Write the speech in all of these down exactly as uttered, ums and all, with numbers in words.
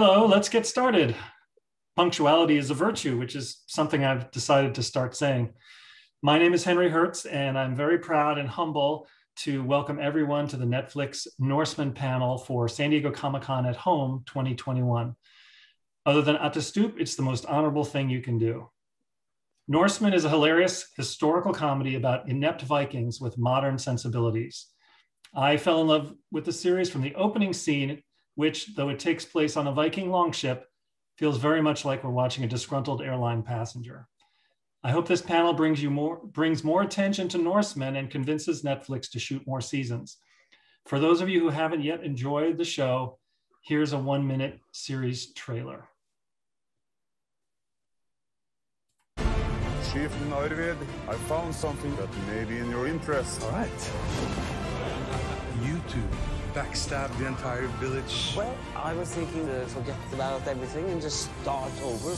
Hello, let's get started. Punctuality is a virtue, which is something I've decided to start saying. My name is Henry Herz, and I'm very proud and humble to welcome everyone to the Netflix Norsemen panel for San Diego Comic-Con at Home twenty twenty-one. Other than Attestup, it's the most honorable thing you can do. Norsemen is a hilarious historical comedy about inept Vikings with modern sensibilities. I fell in love with the series from the opening scene, which, though it takes place on a Viking longship, feels very much like we're watching a disgruntled airline passenger. I hope this panel brings you more, brings more attention to Norsemen and convinces Netflix to shoot more seasons. For those of you who haven't yet enjoyed the show, here's a one-minute series trailer. Chief Arvid, I found something that may be in your interest. All right. You two backstab the entire village. Well, I was thinking to forget about everything and just start over.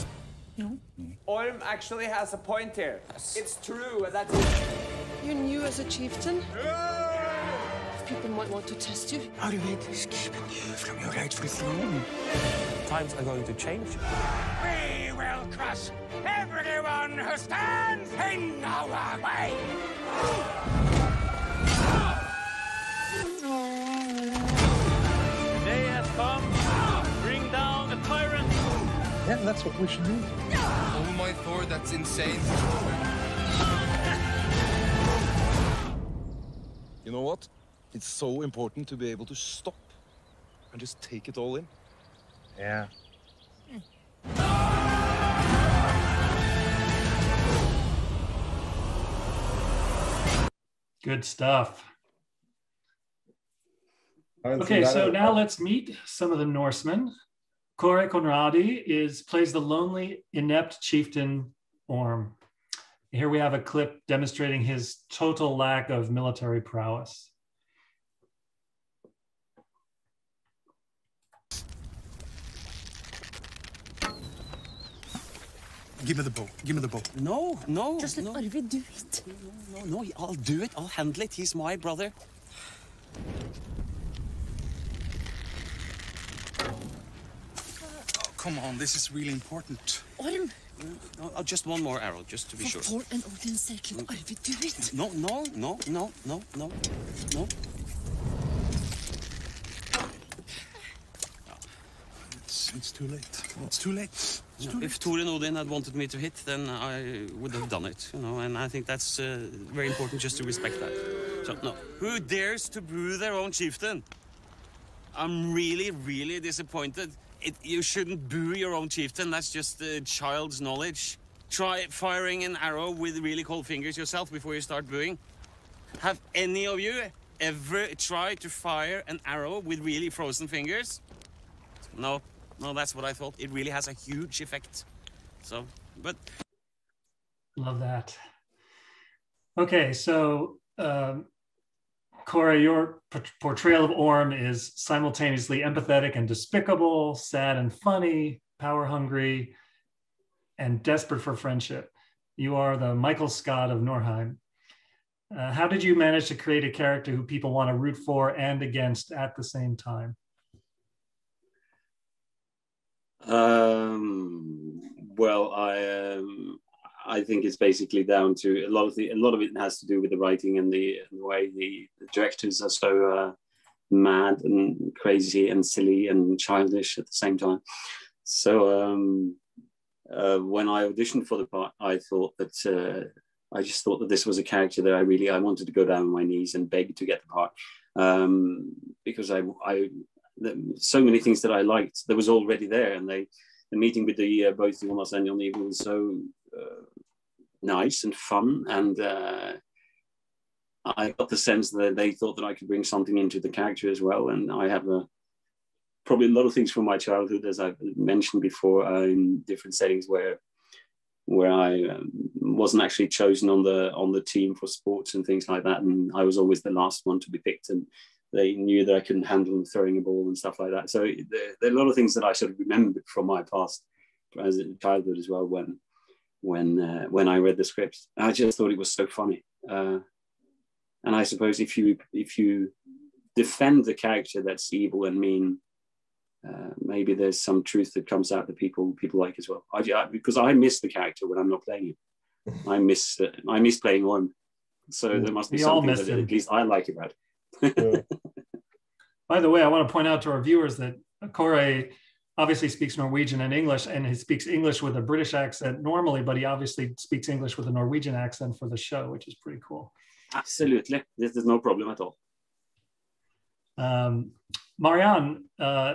No. Orm actually has a point here. Yes. It's true, and that's it. You're new as a chieftain. Yeah! People might want to test you. Arvid is keeping you from your rightful throne. Times are going to change. We will crush everyone who stands in our way. Bring down the tyrant. Yeah, that's what we should do. Oh my Thor, that's insane. You know what? It's so important to be able to stop and just take it all in. Yeah. Mm. Good stuff. Okay, so now let's meet some of the Norsemen. Kåre Conradi is plays the lonely, inept chieftain Orm. Here we have a clip demonstrating his total lack of military prowess. Give me the bow. Give me the bow. No, no. Just let no. Arvid do it. No, no, no, I'll do it. I'll handle it. He's my brother. Come on, this is really important. Orm! No, no, just one more arrow, just to be for sure. For an organ circle, Arvid, do it. No, no, no, no, no, no, no. It's, it's too late. It's too late. It's no, too late. If Tore Odin had wanted me to hit, then I would have done it. You know, and I think that's uh, very important just to respect that. So, no. Who dares to brew their own chieftain? I'm really, really disappointed. It, you shouldn't boo your own chieftain, that's just a child's knowledge. Try firing an arrow with really cold fingers yourself before you start booing. Have any of you ever tried to fire an arrow with really frozen fingers? No, no, that's what I thought. It really has a huge effect. So, but... Love that. Okay, so... Um... Kåre, your portrayal of Orm is simultaneously empathetic and despicable, sad and funny, power-hungry, and desperate for friendship. You are the Michael Scott of Norheim. Uh, how did you manage to create a character who people want to root for and against at the same time? Um, well, I... Um... I think it's basically down to a lot of the, a lot of it has to do with the writing and the, and the way the directors are so uh, mad and crazy and silly and childish at the same time. So um, uh, when I auditioned for the part, I thought that uh, I just thought that this was a character that I really I wanted to go down on my knees and beg to get the part um, because I, I so many things that I liked that was already there, and they the meeting with the uh, both Jonas and Jon Iver was so. Uh, nice and fun, and uh, I got the sense that they thought that I could bring something into the character as well. And I have a, probably a lot of things from my childhood, as I've mentioned before, uh, in different settings where where I um, wasn't actually chosen on the on the team for sports and things like that, and I was always the last one to be picked, and they knew that I couldn't handle throwing a ball and stuff like that. So there, there are a lot of things that I sort of remembered from my past as a childhood as well when. When uh, when I read the script, I just thought it was so funny, uh, and I suppose if you if you defend the character that's evil and mean, uh, maybe there's some truth that comes out that people people like as well. I, I, because I miss the character when I'm not playing it. I miss uh, I miss playing Orm. So there must be we something that him. At least I like about it. Yeah. By the way, I want to point out to our viewers that Kåre obviously speaks Norwegian and English, and he speaks English with a British accent normally, but he obviously speaks English with a Norwegian accent for the show, which is pretty cool. Absolutely. This is no problem at all. Um, Marianne, uh,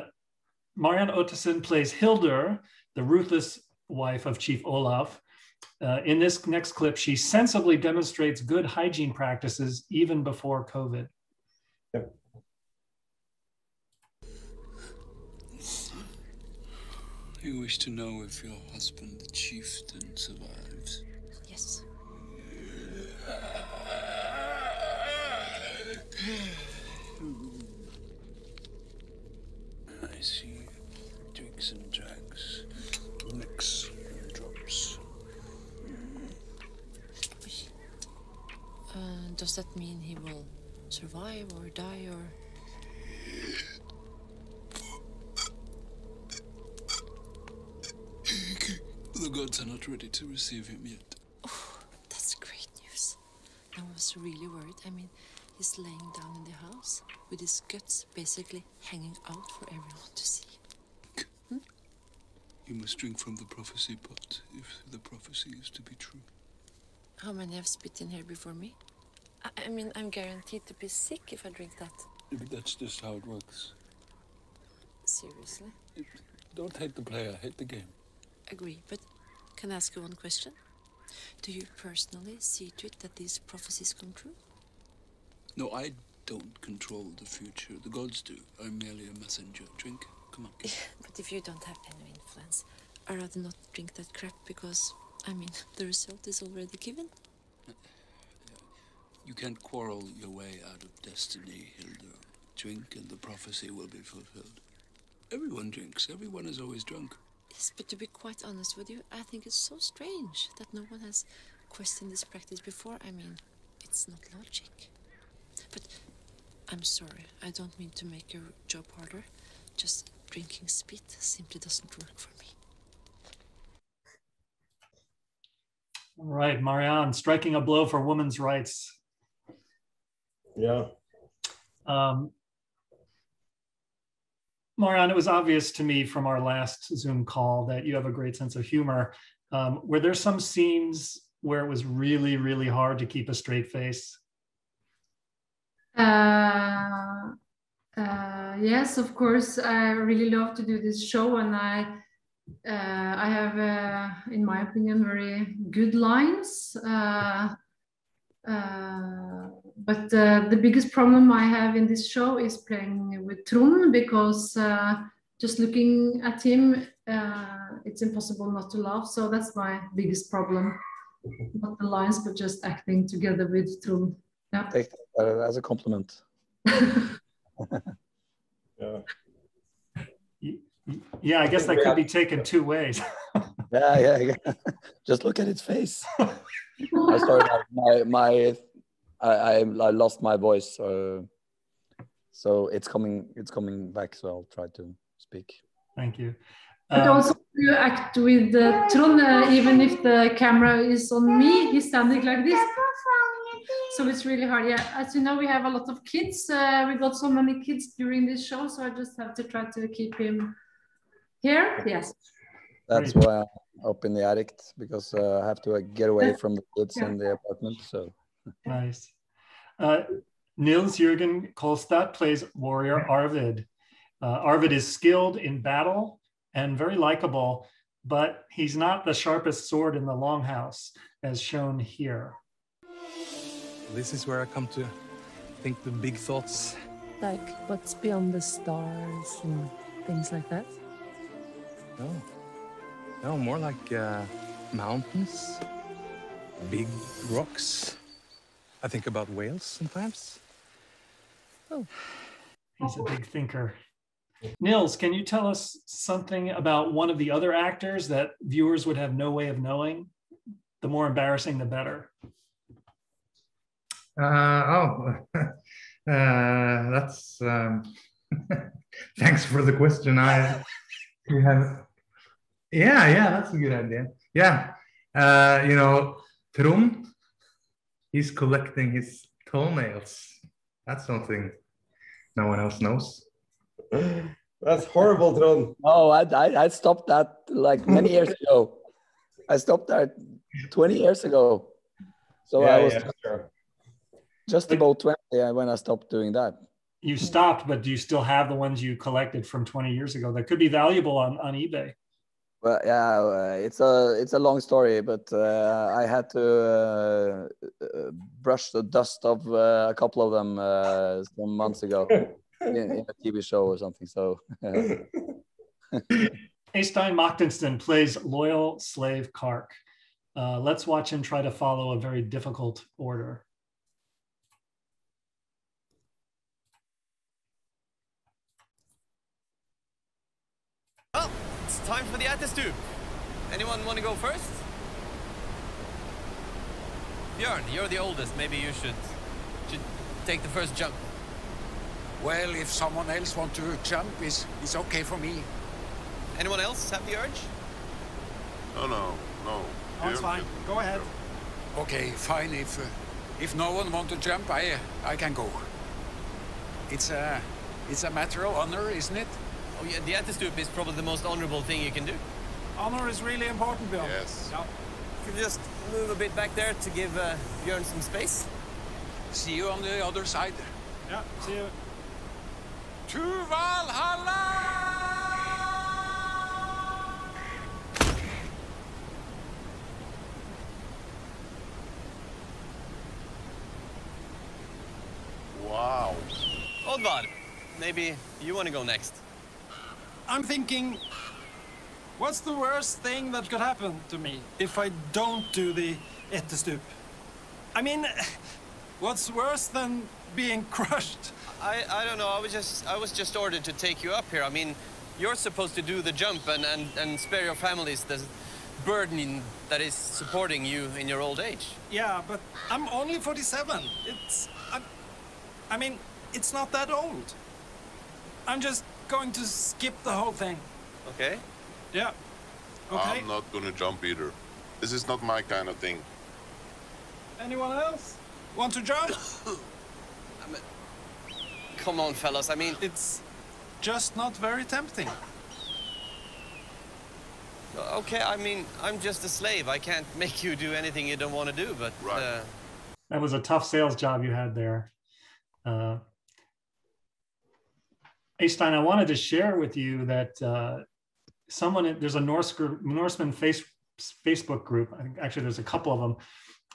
Marianne Ottesen plays Hildur, the ruthless wife of Chief Olaf. Uh, in this next clip, she sensibly demonstrates good hygiene practices even before COVID. Yep. You wish to know if your husband, the chieftain, survives? Yes. I see jigs and drags, nicks and drops. Uh, does that mean he will survive or die or...? The gods are not ready to receive him yet. Oh, that's great news. I was really worried. I mean, he's laying down in the house with his guts basically hanging out for everyone to see. Hmm? You must drink from the prophecy pot if the prophecy is to be true. How many have spit in here before me? I, I mean, I'm guaranteed to be sick if I drink that. But that's just how it works. Seriously? Don't hate the player, hate the game. Agree, but can I ask you one question? Do you personally see to it that these prophecies come true? No, I don't control the future. The gods do. I'm merely a messenger. Drink? Come on. But if you don't have any influence, I'd rather not drink that crap because, I mean, the result is already given. You can't quarrel your way out of destiny, Hildur. Drink and the prophecy will be fulfilled. Everyone drinks. Everyone is always drunk. Yes, but to be quite honest with you, I think it's so strange that no one has questioned this practice before. I mean, it's not logic. But I'm sorry, I don't mean to make your job harder. Just drinking spit simply doesn't work for me. All right, Marianne, striking a blow for women's rights. Yeah. Um, Marianne, it was obvious to me from our last Zoom call that you have a great sense of humor. Um, were there some scenes where it was really, really hard to keep a straight face? Uh, uh, yes, of course. I really love to do this show, and I, uh, I have, uh, in my opinion, very good lines. Uh, uh, But uh, the biggest problem I have in this show is playing with Trond, because uh, just looking at him, uh, it's impossible not to laugh. So that's my biggest problem. Not the lines, but just acting together with Trond. Yeah. Take that as a compliment. Yeah. Yeah, I guess that could be taken two ways. yeah, yeah, yeah. Just look at his face. I started my... my I, I I lost my voice, so so it's coming it's coming back. So I'll try to speak. Thank you. Um, but also, you act with uh, Trond, uh, even if the camera is on me, he's standing like this. So it's really hard. Yeah, as you know, we have a lot of kids. Uh, we got so many kids during this show, so I just have to try to keep him here. Yes. That's Great. Why I'm up in the attic, because uh, I have to uh, get away from the kids yeah. and the apartment. So. Nice. Uh, Nils Jørgen Kaalstad plays warrior Arvid. Uh, Arvid is skilled in battle and very likable, but he's not the sharpest sword in the longhouse, as shown here. This is where I come to think the big thoughts. Like what's beyond the stars and things like that? No, no, more like uh, mountains, big rocks. I think about whales sometimes. Oh, he's a big thinker. Nils, can you tell us something about one of the other actors that viewers would have no way of knowing? The more embarrassing, the better. Uh, oh, uh, that's um, Thanks for the question. I we have, yeah, yeah, that's a good idea. Yeah, uh, you know, Trond, he's collecting his toenails. That's something no one else knows. That's horrible, Trond. Oh, I, I, I stopped that like many years ago. I stopped that twenty years ago. So yeah, I was yeah, sure. just about twenty when I stopped doing that. You stopped, but do you still have the ones you collected from twenty years ago that could be valuable on, on eBay? Well, yeah, it's a, it's a long story, but uh, I had to uh, brush the dust of uh, a couple of them uh, some months ago in, in a T V show or something, so. Øystein Martinsen plays loyal slave Kark. Uh, let's watch him try to follow a very difficult order. It's time for the attitude. Anyone want to go first? Bjorn, you're the oldest. Maybe you should, should take the first jump. Well, if someone else wants to jump, it's, it's okay for me. Anyone else have the urge? No, no, no. No, it's fine. Go ahead. Okay, fine. If uh, if no one wants to jump, I I can go. It's a it's a matter of honor, isn't it? Oh, yeah, the antistoop is probably the most honorable thing you can do. Honor is really important, Bill. Yes. Yeah. You can just move a bit back there to give uh, Bjorn some space. See you on the other side. Yeah, see you. To Valhalla! Wow. Oddvar, maybe you want to go next. I'm thinking, what's the worst thing that could happen to me if I don't do the ettestup? I mean, what's worse than being crushed? I, I don't know, I was just I was just ordered to take you up here. I mean, you're supposed to do the jump and, and, and spare your families the burden that is supporting you in your old age. Yeah, but I'm only forty-seven. It's, I, I mean, it's not that old. I'm just going to skip the whole thing. Okay. Yeah. Okay. I'm not gonna jump either. This is not my kind of thing. Anyone else want to jump? I mean, come on, fellas. I mean, it's just not very tempting. Okay. I mean, I'm just a slave. I can't make you do anything you don't want to do. But right. uh... that was a tough sales job you had there. Uh... Øystein, I wanted to share with you that uh, someone, there's a Norse group, Norseman face, Facebook group. I think actually there's a couple of them,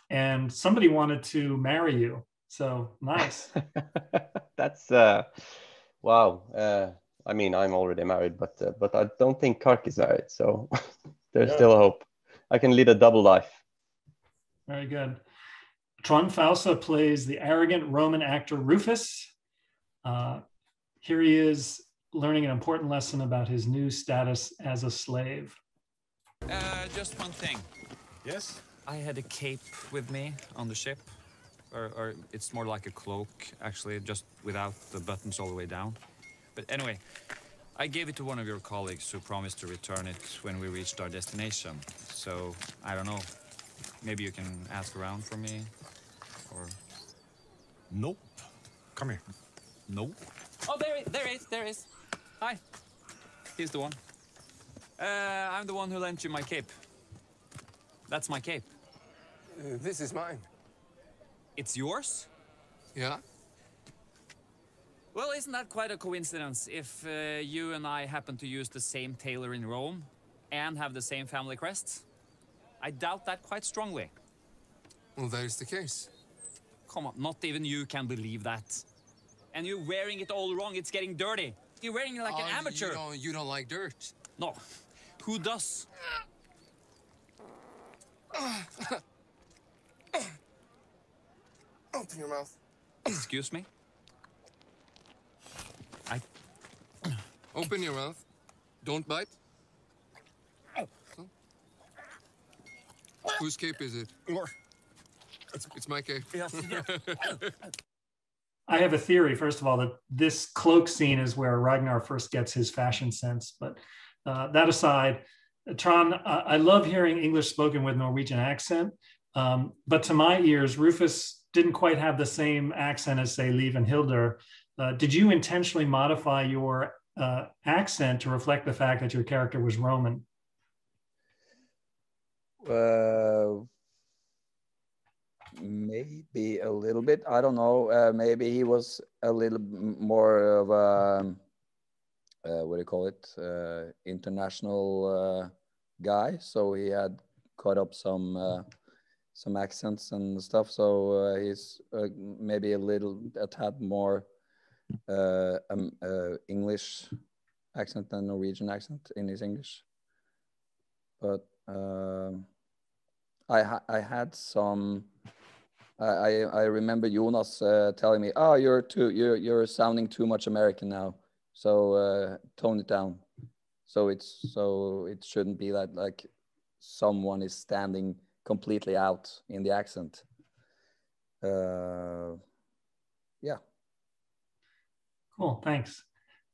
and somebody wanted to marry you. So nice. That's uh, wow. Uh, I mean, I'm already married, but uh, but I don't think Kark is married, so there's yeah. still hope. I can lead a double life. Very good. Trond Fausa plays the arrogant Roman actor Rufus. Uh, Here he is learning an important lesson about his new status as a slave. Uh, just one thing. Yes? I had a cape with me on the ship, or, or it's more like a cloak, actually, just without the buttons all the way down. But anyway, I gave it to one of your colleagues who promised to return it when we reached our destination. So, I don't know, maybe you can ask around for me, or... Nope. Come here. Nope. Oh, there it, there is, there is. Hi. Here's the one. Uh, I'm the one who lent you my cape. That's my cape. Uh, this is mine. It's yours? Yeah. Well, isn't that quite a coincidence if uh, you and I happen to use the same tailor in Rome and have the same family crest? I doubt that quite strongly. Well, that is the case. Come on, not even you can believe that. And you're wearing it all wrong. It's getting dirty. You're wearing it like uh, an amateur. You don't, you don't like dirt. No. Who does? Open your mouth. Excuse me? I... Open your mouth. Don't bite. Oh. Whose cape is it? It's, it's my cape. Yes. I have a theory, first of all, that this cloak scene is where Ragnar first gets his fashion sense. But uh, that aside, Trond, uh, I love hearing English spoken with Norwegian accent. Um, but to my ears, Rufus didn't quite have the same accent as, say, Liv and Hildur. Uh, did you intentionally modify your uh, accent to reflect the fact that your character was Roman? Uh... Maybe a little bit. I don't know. Uh, maybe he was a little more of a uh, what do you call it? Uh, international uh, guy. So he had caught up some uh, some accents and stuff. So uh, he's uh, maybe a little a tad more uh, um, uh, English accent than Norwegian accent in his English. But uh, I ha I had some. I, I remember Jonas uh, telling me, "Oh, you're too you're you're sounding too much American now, so uh, tone it down." So it's so it shouldn't be that like someone is standing completely out in the accent. Uh, yeah. Cool. Thanks.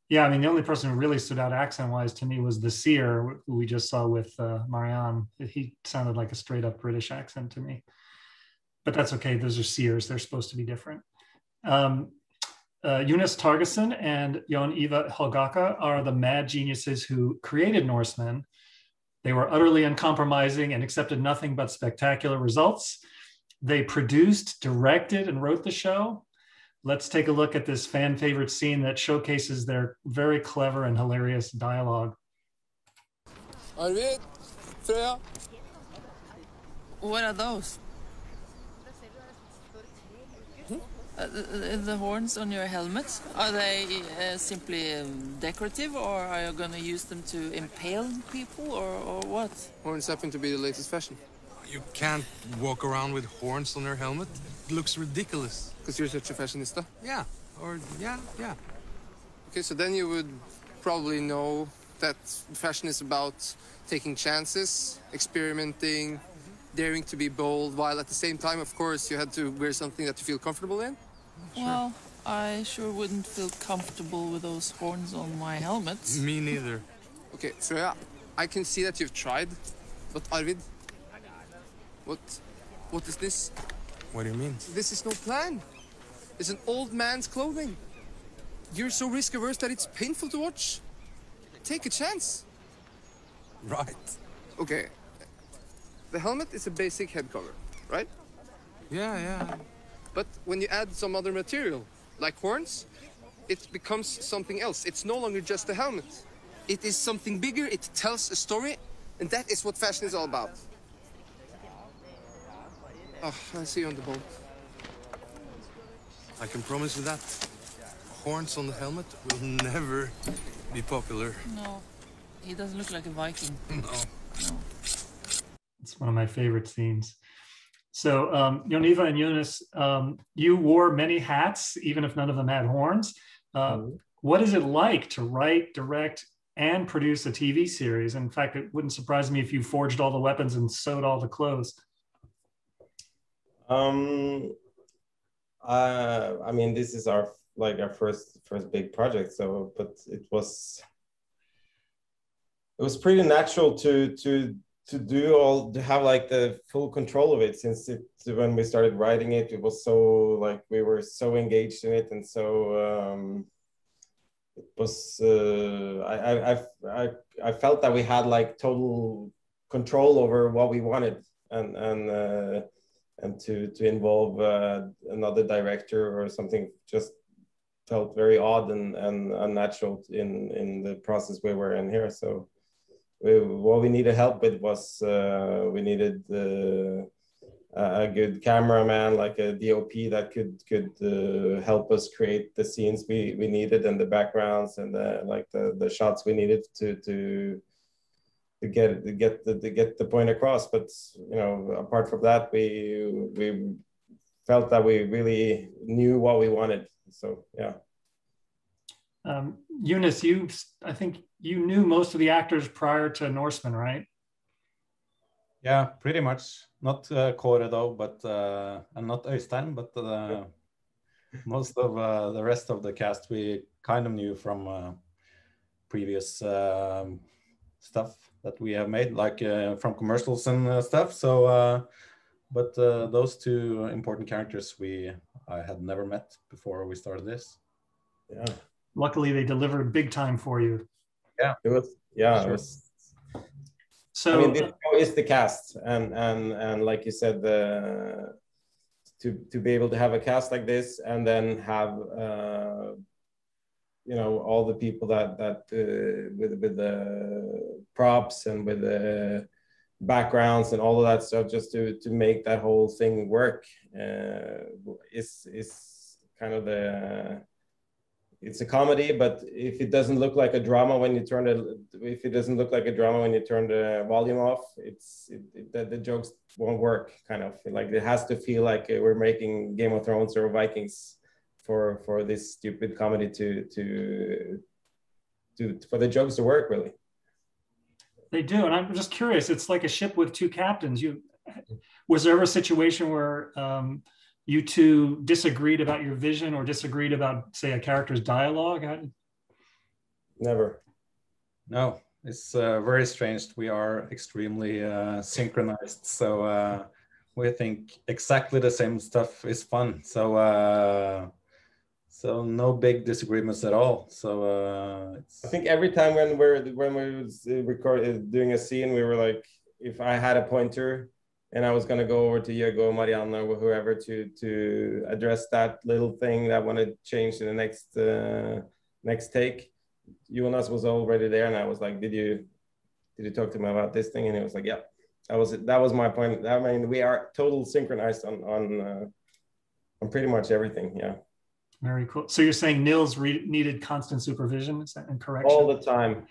Yeah, I mean, the only person who really stood out accent-wise to me was the seer who we just saw with uh, Marianne. He sounded like a straight-up British accent to me. But that's okay, those are seers, they're supposed to be different. Um, uh, Jonas Torgersen and Jon Iver Helgaker are the mad geniuses who created Norsemen. They were utterly uncompromising and accepted nothing but spectacular results. They produced, directed, and wrote the show. Let's take a look at this fan favorite scene that showcases their very clever and hilarious dialogue. Arvid, Freya. What are those? Uh, the, the horns on your helmet, are they uh, simply um, decorative, or are you going to use them to impale people, or, or what? Horns happen to be the latest fashion. You can't walk around with horns on your helmet. It looks ridiculous. Because you're such a fashionista? Yeah, or yeah, yeah. Okay, so then you would probably know that fashion is about taking chances, experimenting, daring to be bold, while at the same time, of course, you had to wear something that you feel comfortable in. Sure. Well, I sure wouldn't feel comfortable with those horns on my helmet. Me neither. Okay, Freya, I can see that you've tried, but Arvid, what, what is this? What do you mean? This is no plan. It's an old man's clothing. You're so risk-averse that it's painful to watch. Take a chance. Right. Okay. The helmet is a basic head cover, right? Yeah, yeah. But when you add some other material, like horns, it becomes something else. It's no longer just a helmet. It is something bigger, it tells a story, and that is what fashion is all about. Oh, I'll see you on the boat. I can promise you that. Horns on the helmet will never be popular. No, he doesn't look like a Viking. No. No. It's one of my favorite scenes. So um, Jon Iver and Jonas, um, you wore many hats, even if none of them had horns. Uh, mm-hmm. What is it like to write, direct, and produce a T V series? In fact, it wouldn't surprise me if you forged all the weapons and sewed all the clothes. Um, uh, I mean, this is our like our first first big project. So, but it was it was pretty natural to to. to do all, to have like the full control of it, since it, when we started writing it, it was so like, we were so engaged in it. And so um, it was, uh, I, I, I, I felt that we had like total control over what we wanted, and, and, uh, and to, to involve uh, another director or something just felt very odd and, and unnatural in, in the process we were in here. So. We, what we needed help with was uh, we needed uh, a good cameraman, like a D O P that could could uh, help us create the scenes we, we needed, and the backgrounds and the, like the, the shots we needed to to to get to get the to get the point across. But you know, apart from that, we we felt that we really knew what we wanted. So yeah. Um, Jonas, you, I think you knew most of the actors prior to Norsemen, right? Yeah, pretty much. Not uh, Kåre though, but uh, and not Øystein, but uh, yeah. Most of uh, the rest of the cast we kind of knew from uh, previous um, stuff that we have made, like uh, from commercials and uh, stuff. So, uh, but uh, those two important characters we I had never met before we started this. Yeah. Luckily, they delivered big time for you. Yeah, it was. Yeah, sure. It was. So I mean, this show is the cast, and and and like you said, the. To, to be able to have a cast like this and then have, uh, you know, all the people that, that uh, with, with the props and with the backgrounds and all of that stuff, just to, to make that whole thing work uh, is, is kind of the, it's a comedy, but if it doesn't look like a drama when you turn the, if it doesn't look like a drama when you turn the volume off, it's, it, it, the, the jokes won't work, kind of. Like, it has to feel like we're making Game of Thrones or Vikings for, for this stupid comedy to, to, to, for the jokes to work, really. They do, and I'm just curious, it's like a ship with two captains. You, was there ever a situation where um, you two disagreed about your vision or disagreed about, say, a character's dialogue? I... Never. No. It's uh, very strange. We are extremely uh, synchronized. So uh, we think exactly the same stuff is fun. So uh, so no big disagreements at all. So uh, it's... I think every time when we're when we was recording doing a scene, we were like, if I had a pointer and I was gonna go over to Diego, Marianne, or whoever to to address that little thing that I want to change in the next uh, next take. Jonas was already there, and I was like, "Did you, did you talk to him about this thing?" And he was like, "Yeah, that was it. That was my point." I mean, we are total synchronized on on uh, on pretty much everything. Yeah. Very cool. So you're saying Nils re needed constant supervision, is that correction? All the time,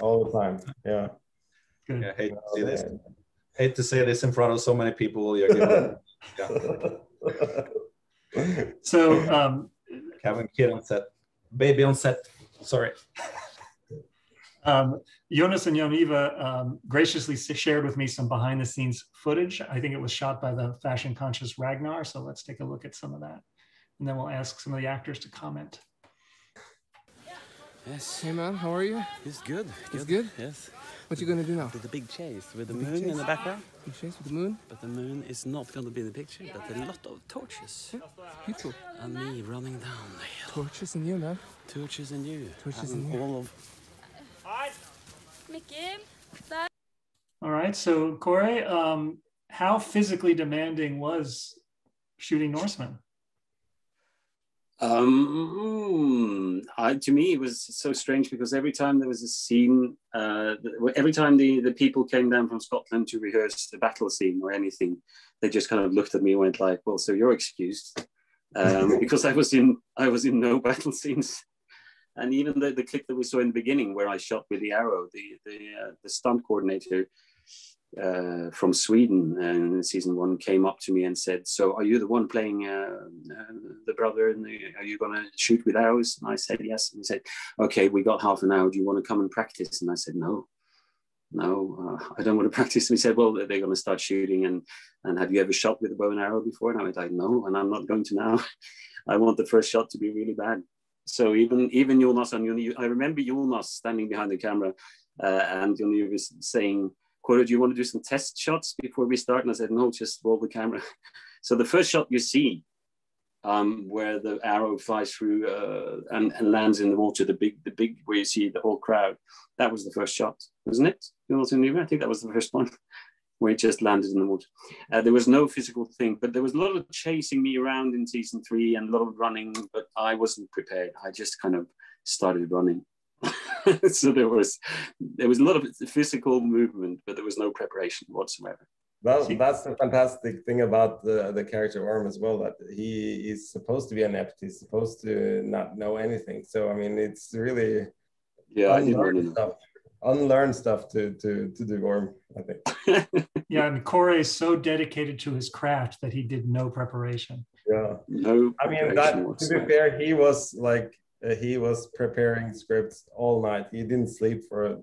all the time. Yeah. Good. Yeah, I hate to see this. I hate to say this in front of so many people. You're getting, yeah. So um, Kevin, kid on set, baby on set. Sorry. um, Jonas and Jon Iver um, graciously shared with me some behind the scenes footage. I think it was shot by the fashion conscious Ragnar. So let's take a look at some of that. And then we'll ask some of the actors to comment. Yes, hey man, how are you? It's good. It's good? Yes. What are you going to do now? The, the big chase with the, the moon in the background. Big chase with the moon? But the moon is not going to be in the picture, but a lot of torches. Yeah, beautiful. And me running down the hill. Torches and you, man. Torches and you. Torches and you. All of... All right, so Kåre, um, how physically demanding was shooting Norsemen? Um, I, to me, it was so strange because every time there was a scene, uh, every time the, the people came down from Scotland to rehearse the battle scene or anything, they just kind of looked at me and went like, well, so you're excused, um, because I was in, I was in no battle scenes. And even the, the clip that we saw in the beginning where I shot with the arrow, the, the, uh, the stunt coordinator uh, from Sweden and in season one came up to me and said, so are you the one playing uh, uh, the brother and the, are you going to shoot with arrows? And I said, yes. And he said, okay, we got half an hour. Do you want to come and practice? And I said, no, no, uh, I don't want to practice. And he said, well, they're going to start shooting. And, and have you ever shot with a bow and arrow before? And I was like, no, and I'm not going to now. I want the first shot to be really bad. So even, even Jonas and Jon Iver, I remember Jonas standing behind the camera uh, and Jon Iver was saying, Kåre, do you want to do some test shots before we start? And I said, no, just roll the camera. So the first shot you see, um, where the arrow flies through uh, and, and lands in the water, the big, the big, where you see the whole crowd, that was the first shot, wasn't it? I think that was the first one, where it just landed in the water. Uh, there was no physical thing, but there was a lot of chasing me around in season three and a lot of running, but I wasn't prepared. I just kind of started running. So there was there was a lot of physical movement, but there was no preparation whatsoever. Well, that's the fantastic thing about the, the character Orm as well, that he is supposed to be inept. He's supposed to not know anything. So I mean, it's really yeah, I didn't really know. Unlearn stuff to to to do Orm, I think. Yeah, and Kåre is so dedicated to his craft that he did no preparation. Yeah, no. I mean, that, to be fair, he was like. Uh, he was preparing scripts all night. He didn't sleep for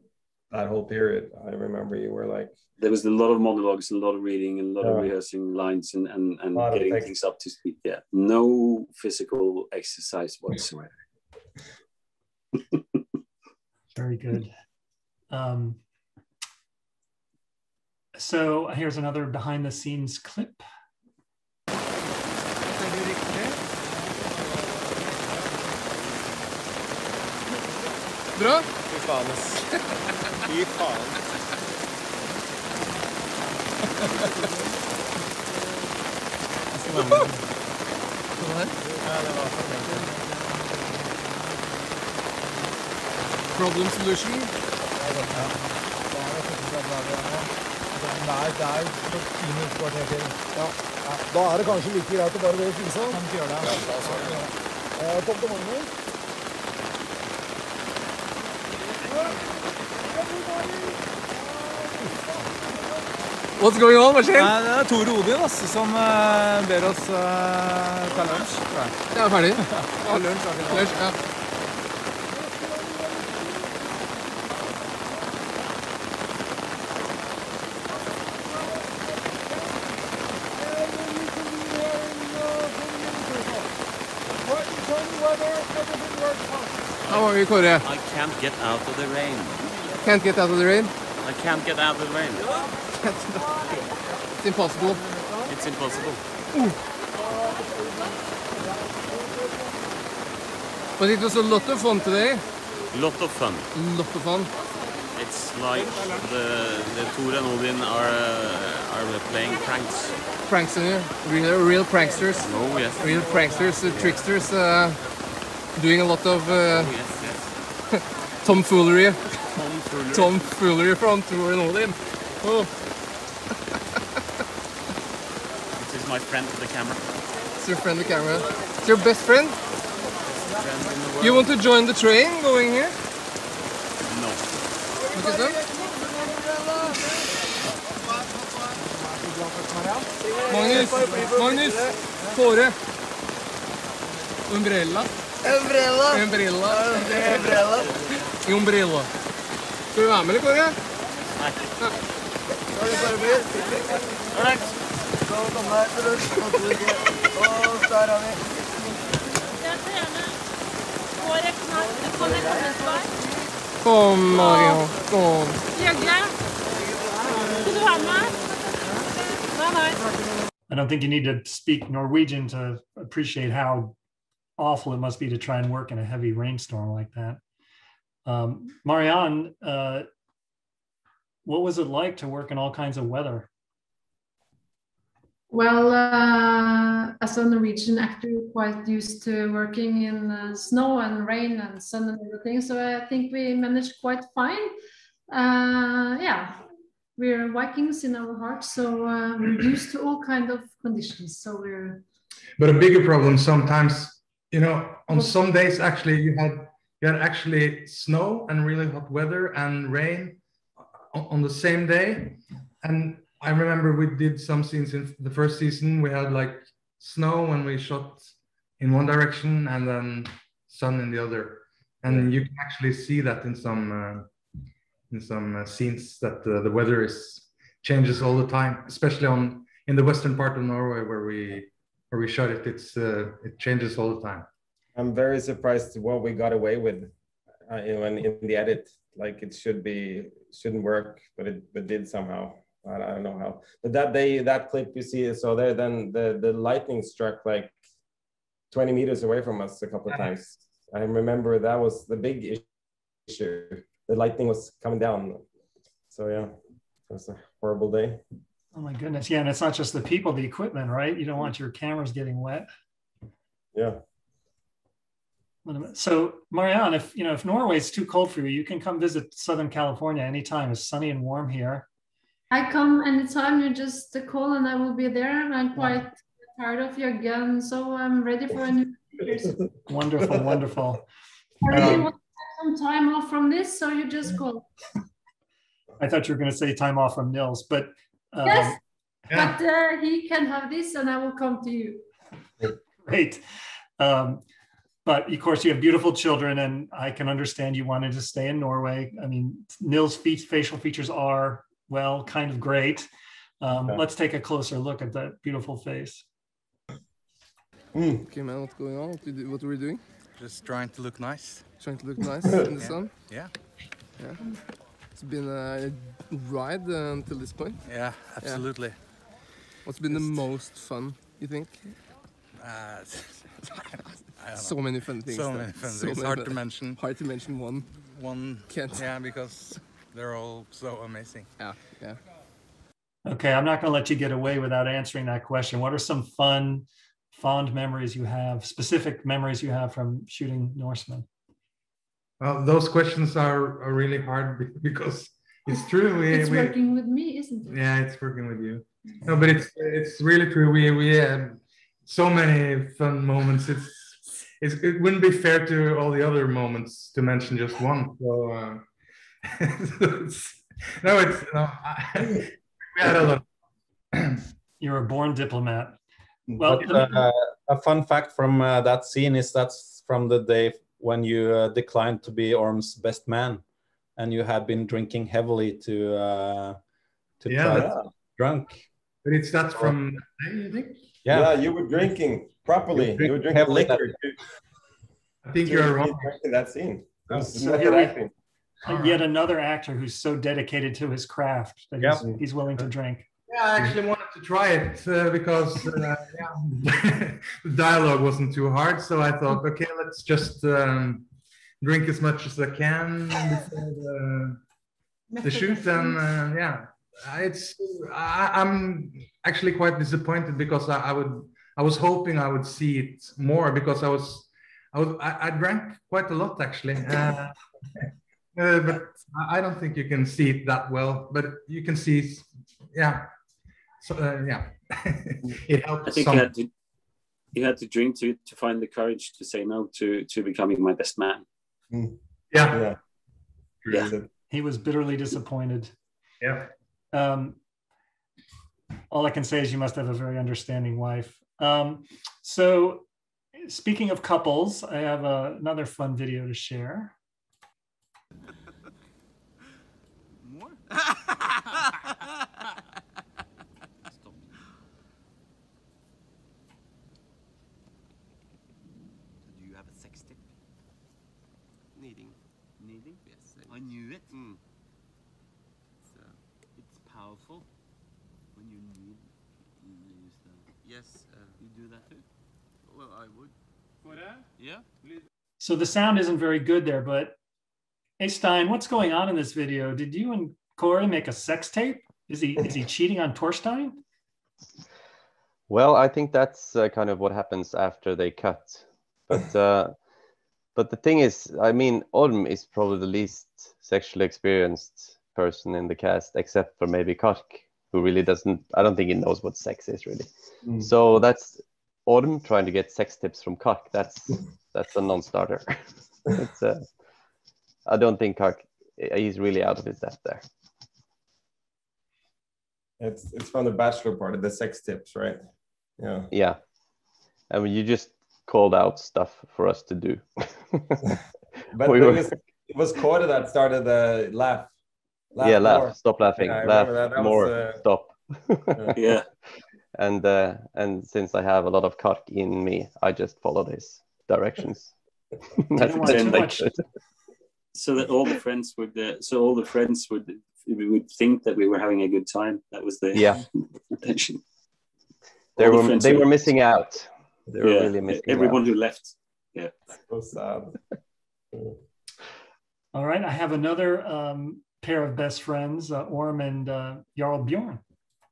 that whole period. I remember you were like, there was a lot of monologues, and a lot of reading, and a lot yeah. of rehearsing lines, and and, and getting things. things up to speed. Yeah, no physical exercise whatsoever. Very good. Um, so here's another behind the scenes clip. Bra? Fy faen, ass. Fy faen. Hva var det? Ja, det var fornøyelig. Problem solution? Ja. Det er jo faktisk at det er der, der, for ti minutter hvert hele tiden. Ja. Da er det kanskje like greit å bare bli finsom. Kan du gjøre det? Ja, da. Kom til morgenen. What's going on? What's going on? Det er Tore Odin også, som uh, ber oss uh, ta lunsj. Det er ferdig. Ja, lunsj. Lunsj, ja. How are you, Kåre? I can't get out of the rain. Can't get out of the rain? I can't get out of the rain. It's impossible. It's impossible. Ooh. But it was a lot of fun today. Lot of fun. Lot of fun. It's like the, the Tor and Odin are uh, are playing pranks. Pranks, uh, real, real pranksters. Oh yes. Real pranksters, uh, tricksters, uh, doing a lot of uh, oh, yes, yes. tomfoolery. Tomfoolery. Tomfoolery from Tor and Odin. Oh. This is my friend with the camera. It's your friend with the camera. It's your best friend? Friend in the world. You want to join the train going here? No. Look at them. Magnus, Magnus, Kåre. Umbrella. Umbrella. Umbrella. Umbrella. Umbrella. Skal du være med, Kåre? Nei. All right. So come here for us. Oh, there are we. Come, Mario. Come. I don't think you need to speak Norwegian to appreciate how awful it must be to try and work in a heavy rainstorm like that. Um, Marianne, uh, what was it like to work in all kinds of weather? Well, uh, as a Norwegian actor, quite used to working in uh, snow and rain and sun and everything. So I think we managed quite fine. Uh, yeah, we're Vikings in our hearts, so uh, we're used to all kinds of conditions. So we're. But a bigger problem sometimes, you know, on some days actually you had you had actually snow and really hot weather and rain on the same day. And I remember we did some scenes in the first season. We had like snow when we shot in one direction and then sun in the other. And you can actually see that in some uh, in some uh, scenes that uh, the weather is changes all the time, especially on in the western part of Norway where we where we shot it. It's uh, it changes all the time. I'm very surprised what we got away with uh, in, in the edit. Like it should be, shouldn't work, but it but did somehow. I don't know how. But that day, that clip you see, so there, then the the lightning struck like twenty meters away from us a couple of times. I remember that was the big issue. The lightning was coming down. So yeah, it was a horrible day. Oh my goodness, yeah, and it's not just the people, the equipment, right? You don't want your cameras getting wet. Yeah. So, Marianne, if you know if Norway's too cold for you, you can come visit Southern California anytime. It's sunny and warm here. I come anytime. You just call, and I will be there. And I'm quite wow. tired of your gun, so I'm ready for a new year's. Wonderful, wonderful. I really um, want to have some time off from this, so you just call. I thought you were going to say time off from Nils, but um, yes, yeah. but uh, he can have this, and I will come to you. Great. Um, But of course, you have beautiful children, and I can understand you wanted to stay in Norway. I mean, Nils' facial features are, well, kind of great. Um, okay. Let's take a closer look at that beautiful face. Mm. Okay, man, what's going on? What, you, what are we doing? Just trying to look nice. Trying to look nice in the yeah. sun? Yeah. Yeah. It's been a ride uh, until this point. Yeah, absolutely. Yeah. What's been Just... the most fun, you think? Uh, so many fun things. So many fun things. So it's hard fun. to mention. Hard to mention one. One. Can't. Yeah, because they're all so amazing. Yeah, yeah. Okay, I'm not going to let you get away without answering that question. What are some fun, fond memories you have, specific memories you have from shooting Norsemen? Well, those questions are, are really hard because it's true. We, it's we, working with me, isn't it? Yeah, it's working with you. No, but it's it's really true. We we had so many fun moments. It's It's, it wouldn't be fair to all the other moments to mention just one. So, uh, it's, no, it's no. I, we had a lot. You're a born diplomat. Well, but, uh, a fun fact from uh, that scene is that's from the day when you uh, declined to be Orm's best man, and you had been drinking heavily to uh, to yeah, try to drunk. But it's that's from. I think. Yeah. yeah, you were drinking properly. You, drink you were drinking liquor. I think you're, you're wrong in that scene. That was so here we, yet another actor who's so dedicated to his craft that yep. he's, he's willing to drink. Yeah, I actually wanted to try it uh, because uh, yeah, the dialogue wasn't too hard. So I thought, okay, let's just um, drink as much as I can before the, the shoot. And uh, yeah. It's. I, I'm actually quite disappointed because I, I would. I was hoping I would see it more because I was. I was. I, I drank quite a lot actually, uh, uh, but I don't think you can see it that well. But you can see. Yeah. So uh, yeah, it helped. I think you had to. You had to drink to to find the courage to say no to to becoming my best man. Mm. Yeah. Yeah. Yeah. He was bitterly disappointed. Yeah. Um, all I can say is you must have a very understanding wife. Um, so speaking of couples, I have a, another fun video to share. More? Do you have a sex tip? Kneading. Kneading? Yes. I knew it. Mm. Powerful when you need use that. Yes, uh, you do that too. Well, I would. What? Yeah. So the sound isn't very good there, but hey, Stein, what's going on in this video? Did you and Kåre make a sex tape? Is he is he cheating on Thorstein? Well, I think that's uh, kind of what happens after they cut. But uh, but the thing is, I mean, Orm is probably the least sexually experienced person in the cast, except for maybe Kark, who really doesn't, I don't think he knows what sex is really. Mm. So that's Orm trying to get sex tips from Kark. That's that's a non-starter. It's uh, I don't think Kark, he's really out of his depth there. It's it's from the bachelor part of the sex tips, right? Yeah. Yeah. I mean, you just called out stuff for us to do. But we were... it was Kåre that started the laugh. Laugh yeah, laugh, more. Stop laughing, yeah, laugh that. That more, was, uh... stop. Yeah. And uh, and since I have a lot of Kark in me, I just followed his directions. That's much. So that all the friends would, uh, so all the friends would, we would think that we were having a good time. That was the yeah. intention. They all were the they were, were missing out. They were yeah. really missing Everyone out. Everyone who left. Yeah. So sad. All right, I have another. Um, pair of best friends, uh, Orm and uh, Jarl Bjorn.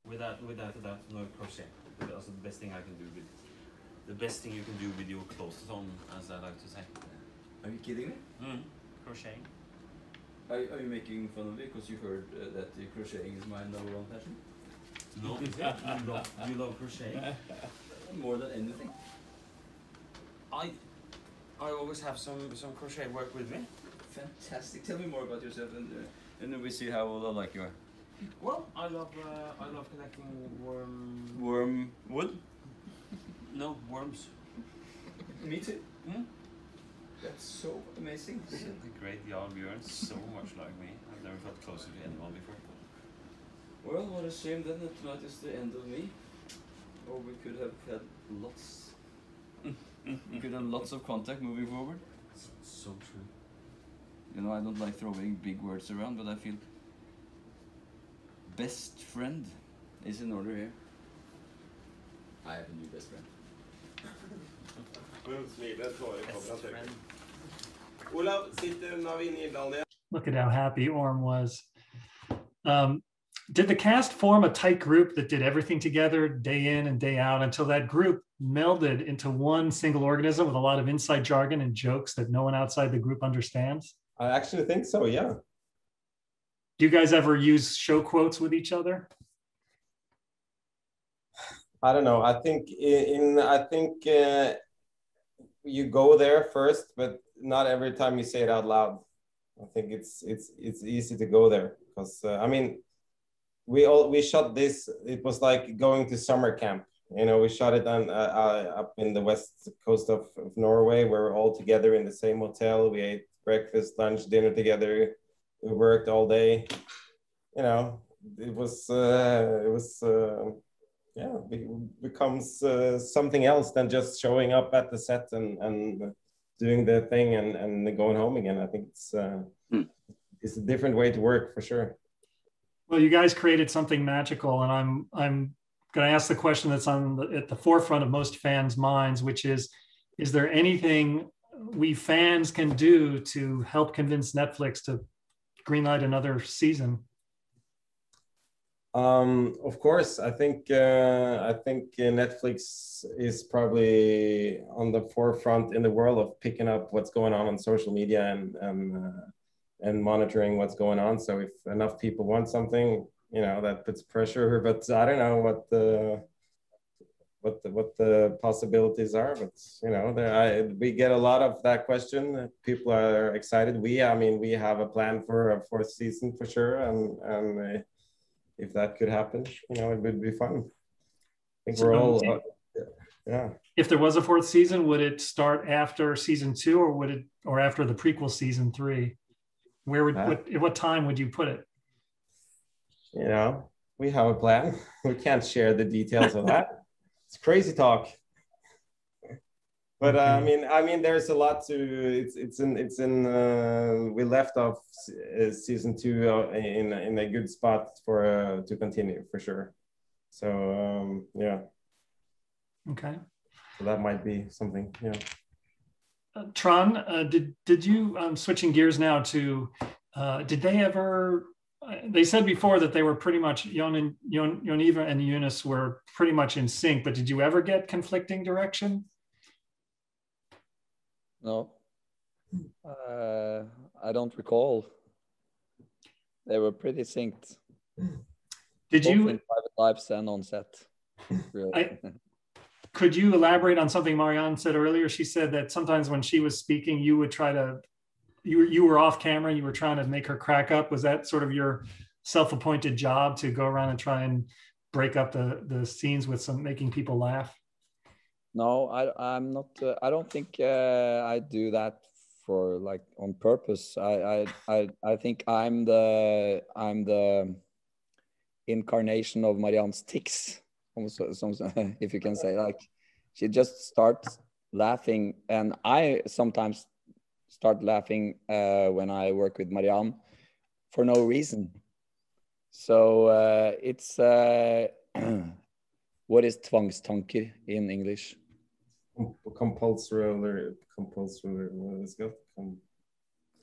Without, without that, no crochet. That's the best thing I can do with, the best thing you can do with your clothes on, as I like to say. Are you kidding me? Mm. Crocheting. Are, are you making fun of me because you heard uh, that uh, crocheting is my number one passion? No, you love, you love crocheting more than anything. I, I always have some some crochet work with me. Fantastic. Tell me more about yourself and. Uh, And then we see how like you are. Well, I love uh, I love collecting worm worm wood. No worms. Me too. Hmm? That's so amazing. Isn't the great Jarl Bjorn so much like me? I've never felt closer to anyone before. Well, what a shame then that tonight is the end of me. Or we could have had lots. We could have lots of contact moving forward. It's so true. You know, I don't like throwing big words around, but I feel best friend is in order here. I have a new best friend. Look at how happy Orm was. Um, did the cast form a tight group that did everything together day in and day out until that group melded into one single organism with a lot of inside jargon and jokes that no one outside the group understands? I actually think so, yeah. Do you guys ever use show quotes with each other? I don't know. I think in I think uh, you go there first, but not every time you say it out loud. I think it's it's it's easy to go there because uh, I mean, we all we shot this. It was like going to summer camp. You know, we shot it on uh, uh, up in the west coast of, of Norway, where we're all together in the same hotel. We ate breakfast, lunch, dinner together. We worked all day. You know, it was uh, it was. Uh, Yeah, it becomes uh, something else than just showing up at the set and, and doing the thing and, and going home again. I think it's, uh, mm. it's a different way to work for sure. Well, you guys created something magical, and I'm, I'm going to ask the question that's on the, at the forefront of most fans' minds, which is, is there anything we fans can do to help convince Netflix to greenlight another season? Um, of course, I think uh, I think Netflix is probably on the forefront in the world of picking up what's going on on social media and and, uh, and monitoring what's going on. So if enough people want something, you know, that puts pressure. But I don't know what the what the, what the possibilities are. But you know, the, I, we get a lot of that question. People are excited. We, I mean, we have a plan for a fourth season for sure, and and. Uh, If that could happen, you know, it would be fun. I think so we're all, uh, yeah. If there was a fourth season, would it start after season two, or would it, or after the prequel season three? Where would, uh, what, what time would you put it? You know, we have a plan. We can't share the details of that. It's crazy talk. But uh, I mean, I mean, there's a lot to. It's it's in it's in. Uh, we left off uh, season two uh, in in a good spot for uh, to continue for sure. So um, yeah. Okay. So that might be something. Yeah. Uh, Trond, uh, did did you um, switching gears now to? Uh, did they ever? They said before that they were pretty much Jon and Jon Jon Iver and Jonas were pretty much in sync. But did you ever get conflicting direction? No, uh, I don't recall. They were pretty synced. Did Both you in private lives and on set? Really. I, could you elaborate on something Marianne said earlier? She said that sometimes when she was speaking, you would try to, you you were off camera. You were trying to make her crack up. Was that sort of your self-appointed job to go around and try and break up the the scenes with some making people laugh? No, I, I'm not. Uh, I don't think uh, I do that for like on purpose. I, I, I, I think I'm the I'm the incarnation of Marianne's tics, if you can say. Like, she just starts laughing, and I sometimes start laughing uh, when I work with Marianne for no reason. So uh, it's uh, what is tvangstanker in English? Compulsory, compulsory, what is it? Com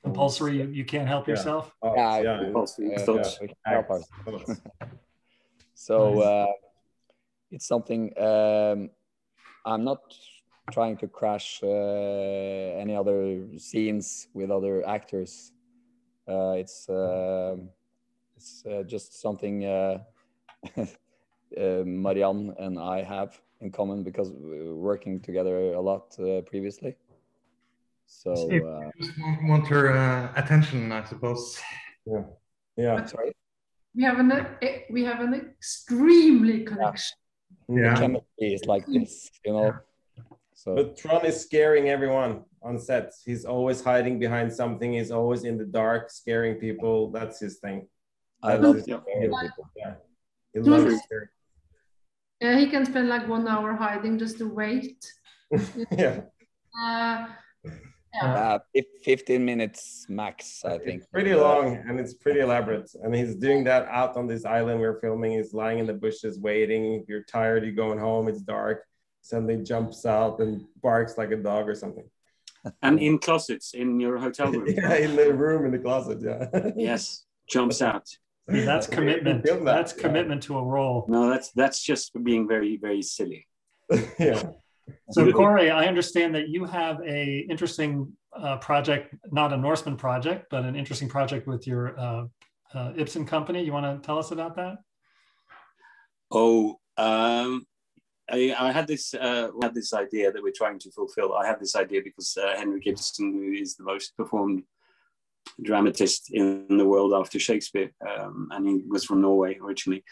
compulsory, you, you can't help yeah. yourself? Oh, yeah, yeah, compulsory. Yeah, yeah, yeah. So nice. uh, it's something, um, I'm not trying to crash uh, any other scenes with other actors. Uh, it's uh, it's uh, just something uh, uh, Marianne and I have in common because we were working together a lot uh, previously. So uh, you just want her uh, attention, I suppose. Yeah, yeah. Sorry. We have an we have an extremely connection. Yeah, the chemistry is like this, you know. Yeah. So. But Trond is scaring everyone on set. He's always hiding behind something. He's always in the dark, scaring people. That's his thing. I love his thing. Yeah. He loves it. Yeah, he can spend like one hour hiding just to wait. Yeah. Uh, yeah. Uh, fifteen minutes max, I think. It's pretty long and it's pretty elaborate. And he's doing that out on this island we're filming. He's lying in the bushes waiting. If you're tired, you're going home, it's dark. Suddenly jumps out and barks like a dog or something. And in closets, in your hotel room. Yeah, in the room, in the closet, yeah. Yes, jumps out. Yeah, that's commitment. That, that's yeah. commitment to a role. No, that's that's just being very, very silly. Yeah. So Kåre, I understand that you have a interesting uh, project, not a Norseman project, but an interesting project with your uh, uh, Ibsen company. You want to tell us about that? Oh, um, I, I had this uh, had this idea that we're trying to fulfill. I had this idea because uh, Henrik Ibsen, who is the most performed dramatist in the world after Shakespeare, um, and he was from Norway originally,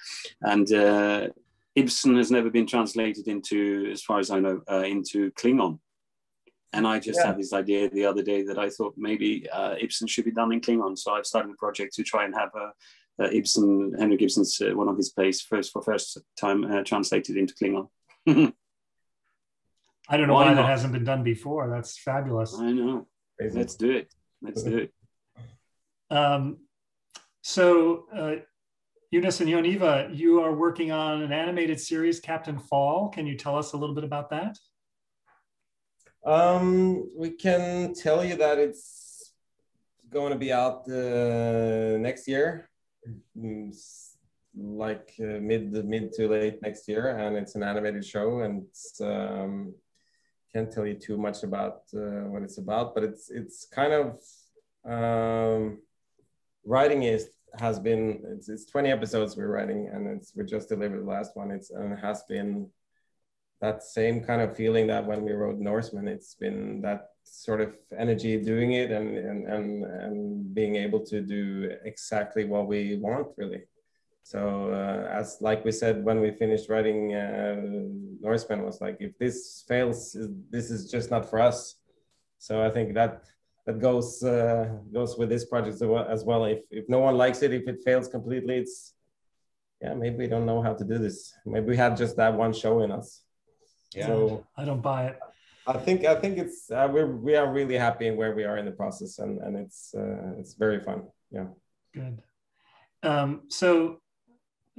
and uh, Ibsen has never been translated into, as far as I know, uh, into Klingon. And I just yeah. had this idea the other day that I thought maybe uh, Ibsen should be done in Klingon. So I've started a project to try and have uh, uh, Ibsen, Henrik Ibsen's, uh, one of his plays first for first time uh, translated into Klingon. I don't know why, why that hasn't been done before. That's fabulous. I know. Crazy. Let's do it. Let's do it. Um, so, uh, Jonas and Jon Iver, you are working on an animated series, Captain Fall. Can you tell us a little bit about that? Um, we can tell you that it's going to be out uh, next year, like uh, mid mid to late next year, and it's an animated show, and it's, um, can't tell you too much about uh, what it's about, but it's it's kind of um, writing is. has been it's, it's twenty episodes we're writing, and it's we just delivered the last one. It's and it has been that same kind of feeling that when we wrote Norsemen, it's been that sort of energy doing it and and and, and being able to do exactly what we want, really. So uh, as like we said when we finished writing uh, Norsemen, was like, if this fails, this is just not for us. So I think that That goes uh, goes with this project as well. If if no one likes it, if it fails completely, it's yeah. Maybe we don't know how to do this. Maybe we had just that one show in us. Yeah, so I don't buy it. I think I think it's uh, we we are really happy in where we are in the process, and and it's uh, it's very fun. Yeah, good. Um, so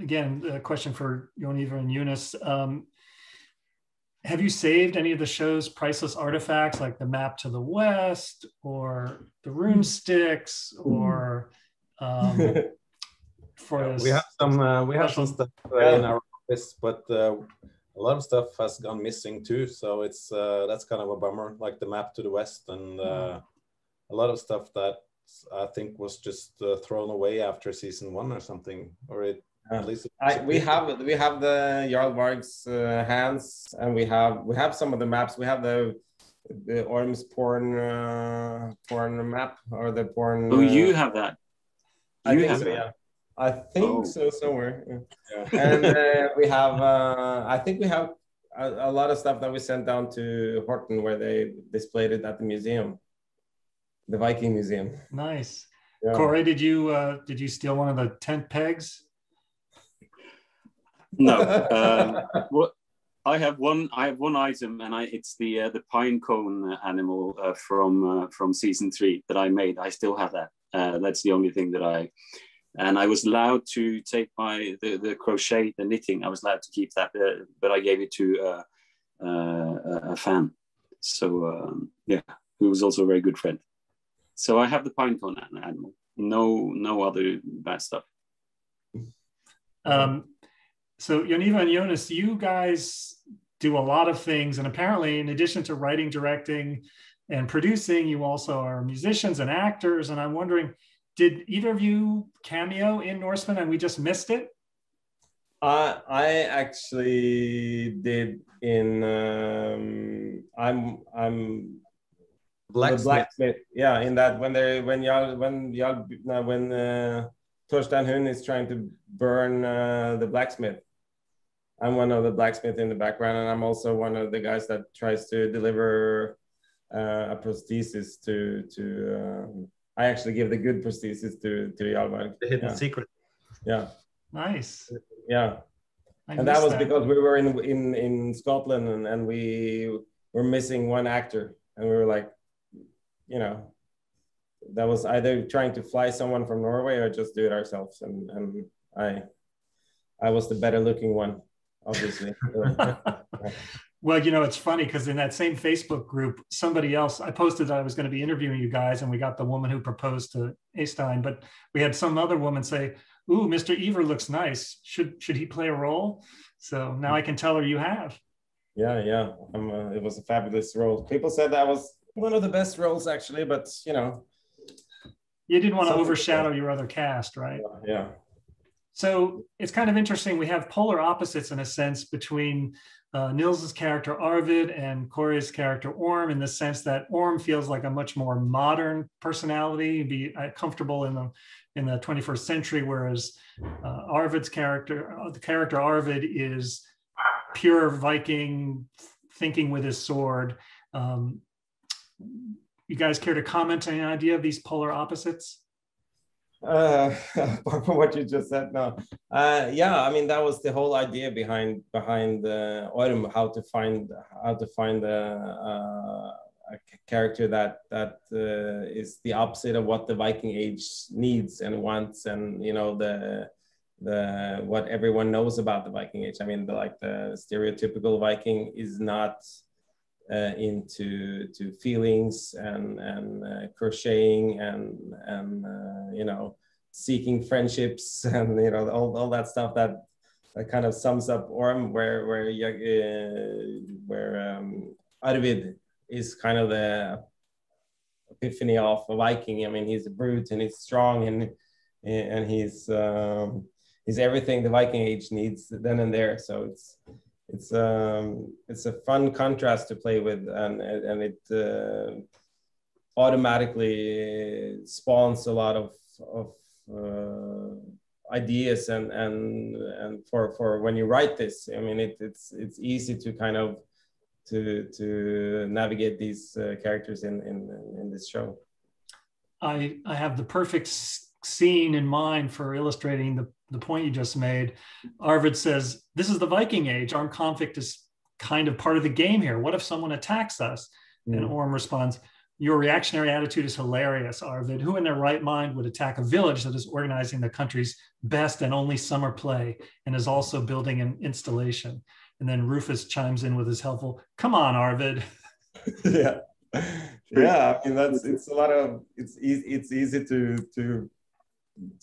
again, a question for Jon Iver and Jonas. Um, Have you saved any of the show's priceless artifacts, like the map to the west, or the rune sticks, or um, for yeah, this? We have some. Uh, we have some stuff uh, yeah. in our office, but uh, a lot of stuff has gone missing too. So it's uh, that's kind of a bummer. Like the map to the west, and uh, a lot of stuff that I think was just uh, thrown away after season one or something, or it. At least I, we have we have the Jarl Varg's uh, hands, and we have we have some of the maps. We have the the Orm's porn uh, porn map, or the porn. Oh, uh, you have that. You I think have so. That. Yeah, I think oh. so somewhere. Yeah. Yeah. And uh, we have. Uh, I think we have a, a lot of stuff that we sent down to Horten, where they displayed it at the museum, the Viking Museum. Nice, yeah. Kåre, did you uh, did you steal one of the tent pegs? No, uh, well, I have one. I have one item, and I it's the uh, the pine cone animal uh, from uh, from season three that I made. I still have that. Uh, that's the only thing that I. And I was allowed to take my the, the crochet, the knitting. I was allowed to keep that, uh, but I gave it to uh, uh, a fan. So um, yeah, who was also a very good friend. So I have the pine cone animal. No, no other bad stuff. Um. So Jon Iver and Jonas, you guys do a lot of things. And apparently, in addition to writing, directing, and producing, you also are musicians and actors. And I'm wondering, did either of you cameo in Norsemen and we just missed it? Uh, I actually did in, um, I'm, I'm Blacksmith. Blacksmith. Yeah, in that when they, when y'all, when y'all, when uh, Thorstein Yal is trying to burn uh, the blacksmith. I'm one of the blacksmiths in the background, and I'm also one of the guys that tries to deliver uh, a prosthesis to, to um, I actually give the good prosthesis to, to Yalva. The hidden yeah. secret. Yeah. Nice. Yeah. I and that was that. because we were in, in, in Scotland and, and we were missing one actor. And we were like, you know, that was either trying to fly someone from Norway or just do it ourselves. And, and I, I was the better looking one, obviously. Well, you know, it's funny because in that same Facebook group, somebody else, I posted that I was going to be interviewing you guys, and we got the woman who proposed to Øystein, but we had some other woman say, "Ooh, Mister Iver looks nice. Should should he play a role?" So now I can tell her you have. Yeah, yeah. I'm, uh, it was a fabulous role. People said that was one of the best roles, actually, but, you know. You didn't want to overshadow your other cast, right? Yeah. yeah. So it's kind of interesting. We have polar opposites, in a sense, between uh, Nils's character Arvid and Kåre's character Orm, in the sense that Orm feels like a much more modern personality, be uh, comfortable in the in the twenty-first century, whereas uh, Arvid's character, uh, the character Arvid, is pure Viking, thinking with his sword. Um, you guys care to comment on the idea of these polar opposites? Uh apart from what you just said, no. Uh yeah, I mean, that was the whole idea behind behind uh, Orm, how to find how to find a, a, a character that that uh, is the opposite of what the Viking Age needs and wants, and you know, the the what everyone knows about the Viking Age. I mean, the, like the stereotypical Viking is not uh, into to feelings and and uh, crocheting and and uh, you know, seeking friendships and, you know, all, all that stuff that, that kind of sums up Orm, where where uh, where um, Arvid is kind of the epiphany of a Viking. I mean, he's a brute and he's strong and and he's um, he's everything the Viking Age needs then and there. So it's it's um, it's a fun contrast to play with, and and it. Uh, automatically spawns a lot of, of uh, ideas and and and for for when you write this, I mean, it, it's it's easy to kind of to to navigate these uh, characters in, in in this show. I I have the perfect scene in mind for illustrating the the point you just made. Arvid says, "This is the Viking Age. Armed conflict is kind of part of the game here. What if someone attacks us?" Mm. And Orm responds, "Your reactionary attitude is hilarious, Arvid. Who in their right mind would attack a village that is organizing the country's best and only summer play and is also building an installation?" And then Rufus chimes in with his helpful, "Come on, Arvid." Yeah, yeah. I mean, that's it's a lot of it's easy. It's easy to to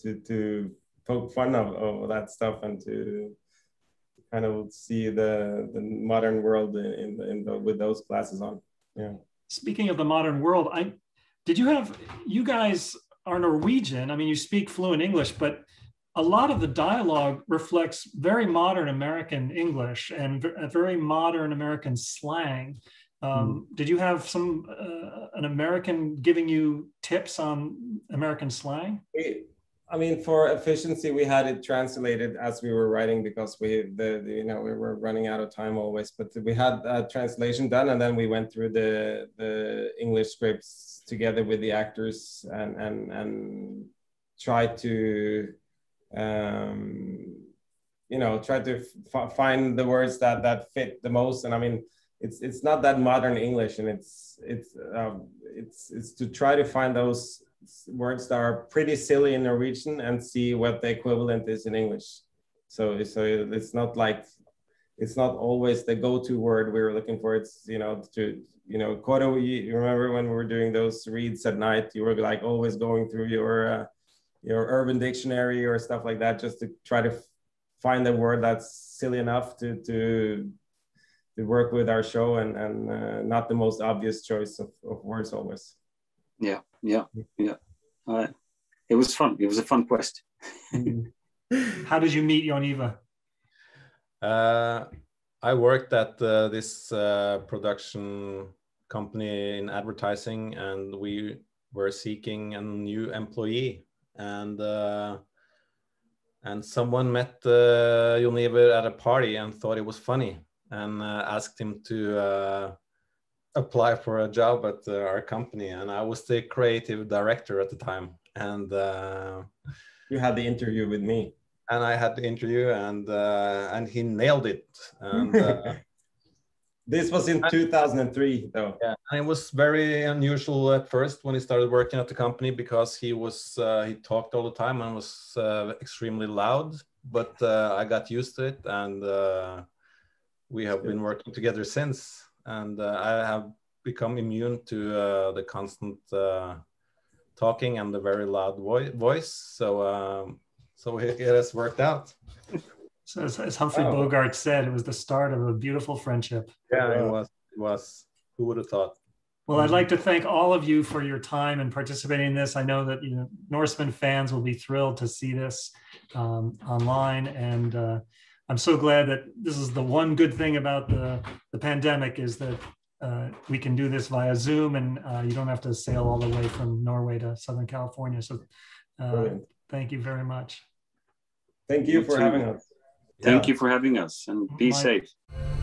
to to poke fun of, of that stuff and to kind of see the the modern world in in the, with those glasses on. Yeah. Speaking of the modern world, I did you have, you guys are Norwegian. I mean, you speak fluent English, but a lot of the dialogue reflects very modern American English and a very modern American slang. Um, mm. Did you have some, uh, an American giving you tips on American slang? We, I mean, for efficiency, we had it translated as we were writing because we, the, the, you know, we were running out of time always. But we had a translation done, and then we went through the the English scripts together with the actors and and and tried to, um, you know, try to f find the words that that fit the most. And I mean, it's it's not that modern English, and it's it's um, it's it's to try to find those words that are pretty silly in Norwegian and see what the equivalent is in English. So, so it's not like, it's not always the go-to word we were looking for. It's, you know, to, you know, Kåre, you remember when we were doing those reads at night, you were like always going through your, uh, your urban dictionary or stuff like that, just to try to find a word that's silly enough to, to, to work with our show and, and uh, not the most obvious choice of, of words always. Yeah, yeah, yeah. Uh, it was fun. It was a fun quest. How did you meet Jon Iver? Uh, I worked at uh, this uh, production company in advertising, and we were seeking a new employee. And uh, And someone met uh, Jon Iver at a party and thought it was funny and uh, asked him to uh, apply for a job at uh, our company. And I was the creative director at the time. And uh, you had the interview with me. And I had the interview, and uh, and he nailed it. And, uh, this was in two thousand three, though. Yeah, and it was very unusual at first when he started working at the company, because he was uh, he talked all the time and was uh, extremely loud. But uh, I got used to it, and uh, we have been working together since. And uh, I have become immune to uh, the constant uh, talking and the very loud vo voice. So. Um, So it has worked out. So as Humphrey oh. Bogart said, it was the start of a beautiful friendship. Yeah, it was. It was. Who would have thought? Well, I'd like to thank all of you for your time and participating in this. I know that you know, Norsemen fans will be thrilled to see this um, online. And uh, I'm so glad that this is the one good thing about the, the pandemic, is that uh, we can do this via Zoom, and uh, you don't have to sail all the way from Norway to Southern California. So uh, thank you very much. Thank you for having us. Thank you for having us, and be safe.